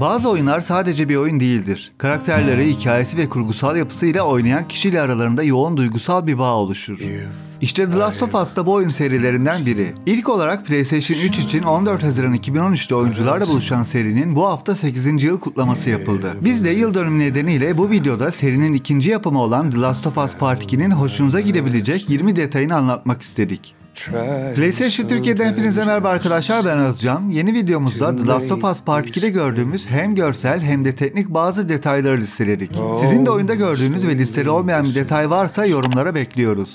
Bazı oyunlar sadece bir oyun değildir. Karakterleri, hikayesi ve kurgusal yapısıyla oynayan kişiyle aralarında yoğun duygusal bir bağ oluşur. İşte The Last of Us da bu oyun serilerinden biri. İlk olarak PlayStation 3 için 14 Haziran 2013'te oyuncularla buluşan serinin bu hafta 8. yıl kutlaması yapıldı. Biz de yıl dönümü nedeniyle bu videoda serinin ikinci yapımı olan The Last of Us Part 2'nin hoşunuza gidebilecek 20 detayını anlatmak istedik. PlayStation Türkiye'den hepinize merhaba arkadaşlar, ben Özcan. Yeni videomuzda The Last of Us Part 2'de gördüğümüz hem görsel hem de teknik bazı detayları listeledik. Sizin de oyunda gördüğünüz ve listeli olmayan bir detay varsa yorumlara bekliyoruz.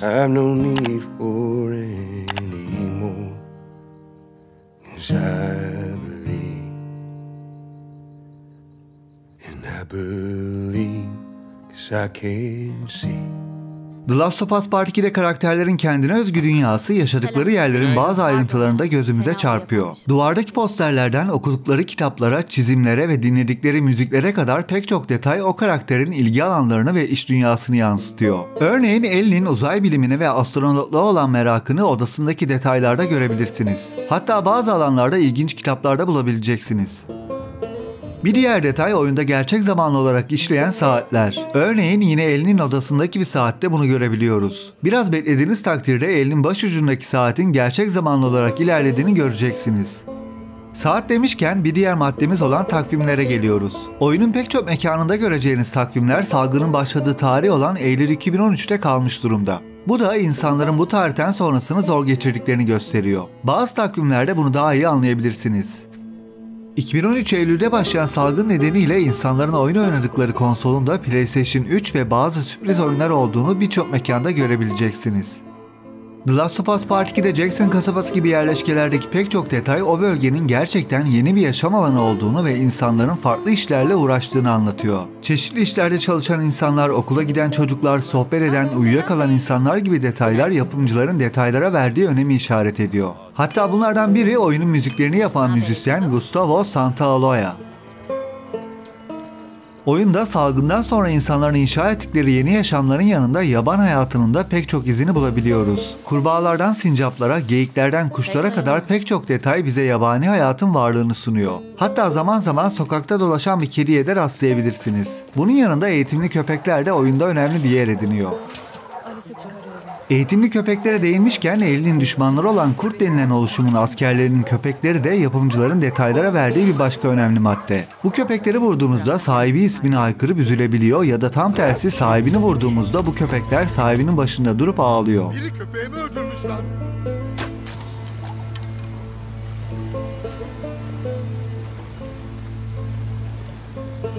The Last of Us Part 2'de karakterlerin kendine özgü dünyası yaşadıkları yerlerin bazı ayrıntılarında gözümüze çarpıyor. Duvardaki posterlerden okudukları kitaplara, çizimlere ve dinledikleri müziklere kadar pek çok detay o karakterin ilgi alanlarını ve iş dünyasını yansıtıyor. Örneğin Ellie'nin uzay bilimine ve astronotluğa olan merakını odasındaki detaylarda görebilirsiniz. Hatta bazı alanlarda ilginç kitaplarda bulabileceksiniz. Bir diğer detay oyunda gerçek zamanlı olarak işleyen saatler. Örneğin yine Ellie'nin odasındaki bir saatte bunu görebiliyoruz. Biraz beklediğiniz takdirde Ellie'nin başucundaki saatin gerçek zamanlı olarak ilerlediğini göreceksiniz. Saat demişken bir diğer maddemiz olan takvimlere geliyoruz. Oyunun pek çok mekanında göreceğiniz takvimler salgının başladığı tarih olan Eylül 2013'te kalmış durumda. Bu da insanların bu tarihten sonrasını zor geçirdiklerini gösteriyor. Bazı takvimlerde bunu daha iyi anlayabilirsiniz. 2013 Eylül'de başlayan salgın nedeniyle insanların oyun oynadıkları konsolunda PlayStation 3 ve bazı sürpriz oyunlar olduğunu birçok mekanda görebileceksiniz. The Last of Us Part 2'de Jackson kasabası gibi yerleşkelerdeki pek çok detay o bölgenin gerçekten yeni bir yaşam alanı olduğunu ve insanların farklı işlerle uğraştığını anlatıyor. Çeşitli işlerde çalışan insanlar, okula giden çocuklar, sohbet eden, uyuyakalan insanlar gibi detaylar yapımcıların detaylara verdiği önemi işaret ediyor. Hatta bunlardan biri oyunun müziklerini yapan müzisyen Gustavo Santaolaya. Oyunda salgından sonra insanların inşa ettikleri yeni yaşamların yanında yaban hayatının da pek çok izini bulabiliyoruz. Kurbağalardan sincaplara, geyiklerden kuşlara kadar pek çok detay bize yabani hayatın varlığını sunuyor. Hatta zaman zaman sokakta dolaşan bir kediye de rastlayabilirsiniz. Bunun yanında eğitimli köpekler de oyunda önemli bir yer ediniyor. Eğitimli köpeklere değinmişken Ellie'nin düşmanları olan kurt denilen oluşumun askerlerinin köpekleri de yapımcıların detaylara verdiği bir başka önemli madde. Bu köpekleri vurduğunuzda sahibi ismini haykırıp üzülebiliyor ya da tam tersi sahibini vurduğumuzda bu köpekler sahibinin başında durup ağlıyor. Biri köpeğimi öldürmüş lan.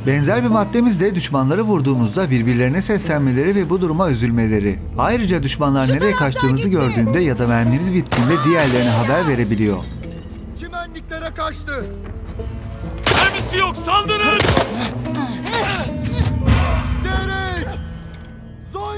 Benzer bir maddemiz de düşmanları vurduğunuzda birbirlerine seslenmeleri ve bu duruma üzülmeleri. Ayrıca düşmanlar nereye kaçtığınızı gördüğünde ya da merminiz bittiğinde diğerlerine haber verebiliyor. Çimenliklere kaçtı. Mermisi yok, saldırın!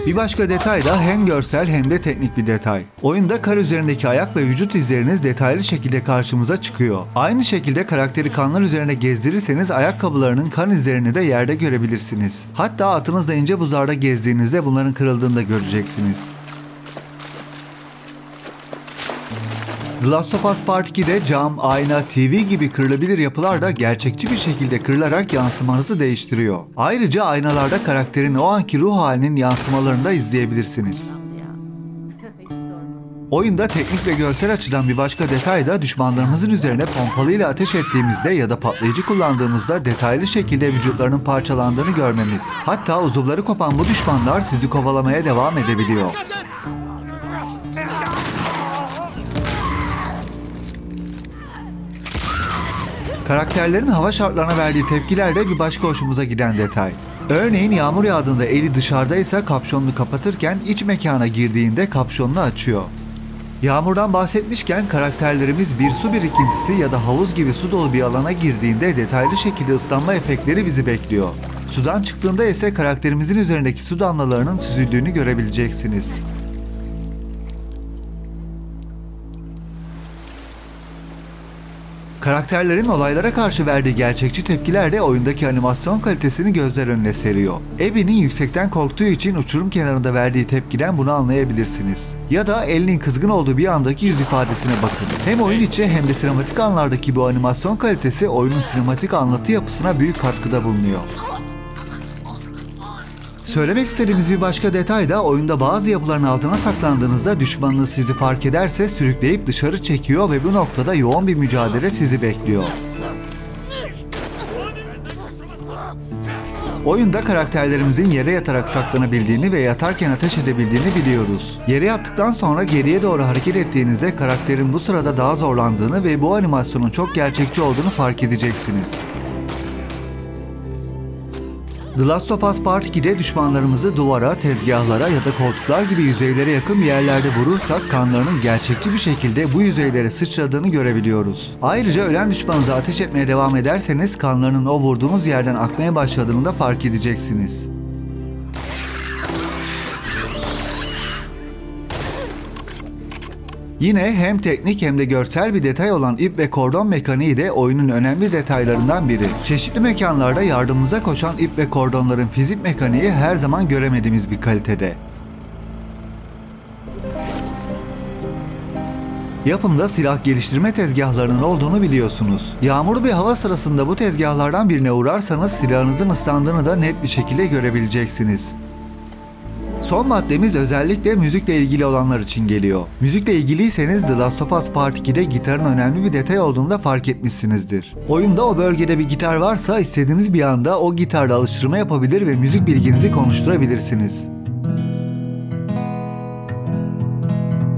Bir başka detay da hem görsel hem de teknik bir detay. Oyunda kar üzerindeki ayak ve vücut izleriniz detaylı şekilde karşımıza çıkıyor. Aynı şekilde karakteri kanlar üzerine gezdirirseniz ayakkabılarının kan izlerini de yerde görebilirsiniz. Hatta atınızla ince buzlarda gezdiğinizde bunların kırıldığını da göreceksiniz. The Last of Us Part 2'de cam, ayna, TV gibi kırılabilir yapılar da gerçekçi bir şekilde kırılarak yansımanızı değiştiriyor. Ayrıca aynalarda karakterin o anki ruh halinin yansımalarını da izleyebilirsiniz. Oyunda teknik ve görsel açıdan bir başka detay da düşmanlarımızın üzerine pompalıyla ateş ettiğimizde ya da patlayıcı kullandığımızda detaylı şekilde vücutlarının parçalandığını görmemiz. Hatta uzuvları kopan bu düşmanlar sizi kovalamaya devam edebiliyor. Karakterlerin hava şartlarına verdiği tepkiler de bir başka hoşumuza giden detay. Örneğin yağmur yağdığında Ellie dışarıdaysa kapşonunu kapatırken iç mekana girdiğinde kapşonunu açıyor. Yağmurdan bahsetmişken karakterlerimiz bir su birikintisi ya da havuz gibi su dolu bir alana girdiğinde detaylı şekilde ıslanma efektleri bizi bekliyor. Sudan çıktığında ise karakterimizin üzerindeki su damlalarının süzüldüğünü görebileceksiniz. Karakterlerin olaylara karşı verdiği gerçekçi tepkiler de oyundaki animasyon kalitesini gözler önüne seriyor. Abby'nin yüksekten korktuğu için uçurum kenarında verdiği tepkiden bunu anlayabilirsiniz. Ya da Ellie'nin kızgın olduğu bir andaki yüz ifadesine bakın. Hem oyun içi hem de sinematik anlardaki bu animasyon kalitesi oyunun sinematik anlatı yapısına büyük katkıda bulunuyor. Söylemek istediğimiz bir başka detay da oyunda bazı yapıların altına saklandığınızda düşmanınız sizi fark ederse sürükleyip dışarı çekiyor ve bu noktada yoğun bir mücadele sizi bekliyor. Oyunda karakterlerimizin yere yatarak saklanabildiğini ve yatarken ateş edebildiğini biliyoruz. Yere yattıktan sonra geriye doğru hareket ettiğinizde karakterin bu sırada daha zorlandığını ve bu animasyonun çok gerçekçi olduğunu fark edeceksiniz. The Last of Us Part 2'de düşmanlarımızı duvara, tezgahlara ya da koltuklar gibi yüzeylere yakın bir yerlerde vurursak kanlarının gerçekçi bir şekilde bu yüzeylere sıçradığını görebiliyoruz. Ayrıca ölen düşmanınıza ateş etmeye devam ederseniz kanlarının o vurduğunuz yerden akmaya başladığını da fark edeceksiniz. Yine hem teknik hem de görsel bir detay olan ip ve kordon mekaniği de oyunun önemli detaylarından biri. Çeşitli mekanlarda yardımımıza koşan ip ve kordonların fizik mekaniği her zaman göremediğimiz bir kalitede. Yapımda silah geliştirme tezgahlarının olduğunu biliyorsunuz. Yağmurlu bir hava sırasında bu tezgahlardan birine uğrarsanız silahınızın ıslandığını da net bir şekilde görebileceksiniz. Son maddemiz özellikle müzikle ilgili olanlar için geliyor. Müzikle ilgiliyseniz The Last of Us Part 2'de gitarın önemli bir detay olduğunu da fark etmişsinizdir. Oyunda o bölgede bir gitar varsa istediğiniz bir anda o gitarla alıştırma yapabilir ve müzik bilginizi konuşturabilirsiniz.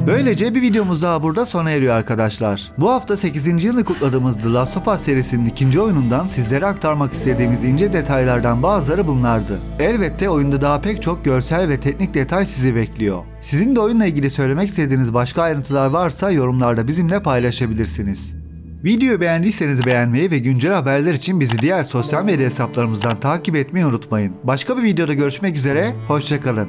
Böylece bir videomuz daha burada sona eriyor arkadaşlar. Bu hafta 8. yılını kutladığımız The Last of Us serisinin 2. oyunundan sizlere aktarmak istediğimiz ince detaylardan bazıları bunlardı. Elbette oyunda daha pek çok görsel ve teknik detay sizi bekliyor. Sizin de oyunla ilgili söylemek istediğiniz başka ayrıntılar varsa yorumlarda bizimle paylaşabilirsiniz. Videoyu beğendiyseniz beğenmeyi ve güncel haberler için bizi diğer sosyal medya hesaplarımızdan takip etmeyi unutmayın. Başka bir videoda görüşmek üzere, hoşçakalın.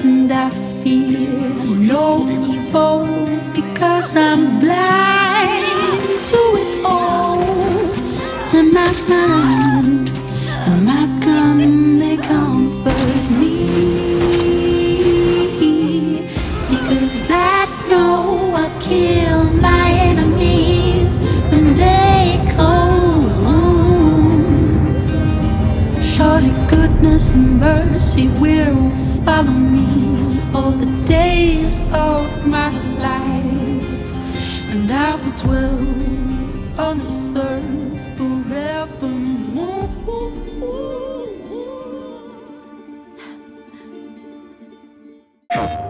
And I fear no evil because I'm blind to it all. And I find in my gun they comfort me, because I know I'll kill my enemies when they come home. Surely goodness and mercy will follow me all the days of my life, and I will dwell on this earth forevermore.